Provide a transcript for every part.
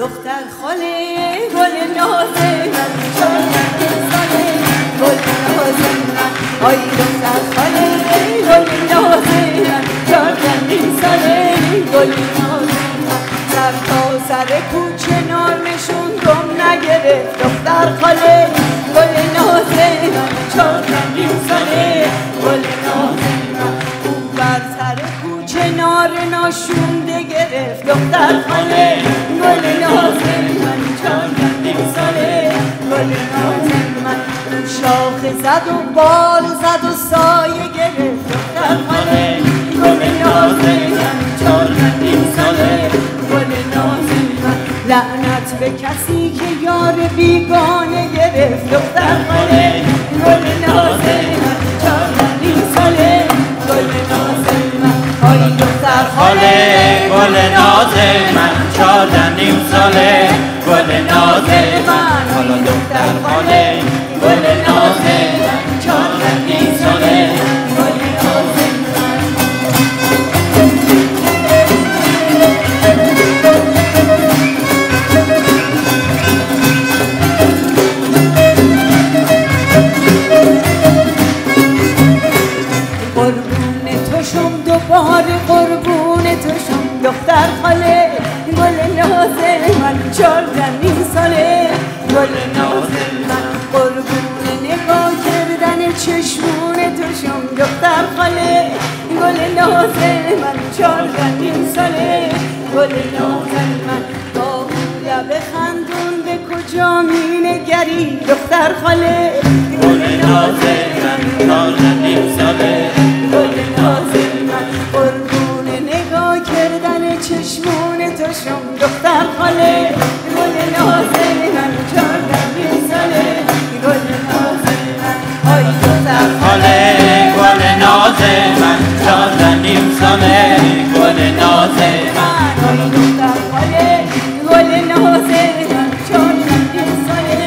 دختر خاله گل نازه من چون نکستانه گل نازه من آی دختر خاله گل نازه من چون نکستانه گل نازه من سر تا سر کوچه نارمشون دم نگره دختر خاله گل نازه من چون نکستانه گل نازه من اون بر سر کوچه نار ناشونده گرفت دختر خاله گل نازه من چون نکستانه گل نازه من اون شاخ زد و بال زد و سایه گرفت دختر خاله گل نازه من چون نکستانه گل نازه من لعنت به کسی که یار بیگانه گرفت دختر خاله گل نازه من چون نکستانه گل نازه من آی دختر خاله گل نازه من 14 نیم ساله گل نازه من حالا دختر خاله گل نازه من 14 نیم ساله گل نازه من قربون تو شم دوباره قربون تو شم دختر خاله گل نازه من 14 نیم ساله گل نازه من قربون نگاه کردن چشمون تو شم دختر خاله گل نازه من 14 نیم ساله گل نازه من با اون لب خندون به کجا می نگری دختر خاله گل نازه من 14 نیم ساله گل نازه من قربون نگاه کردن چشمون تو شم دختر خاله گل نازه من 14 نیم ساله گل نازه من آی دختر خاله گل نازه من 14 نیم ساله گل نازه من آی دختر خاله گل نازه من 14 نیم ساله گل نازه من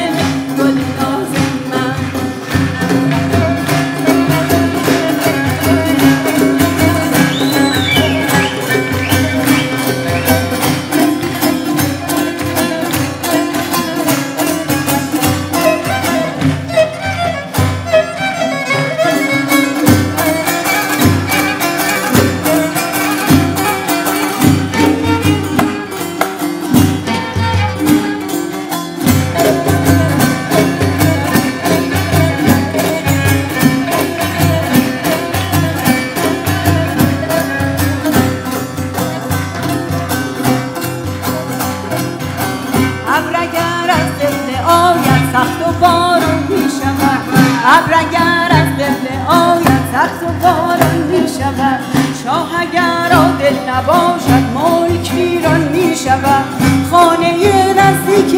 خانه نزدیک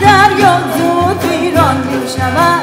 دریا زود ویران می‌شود.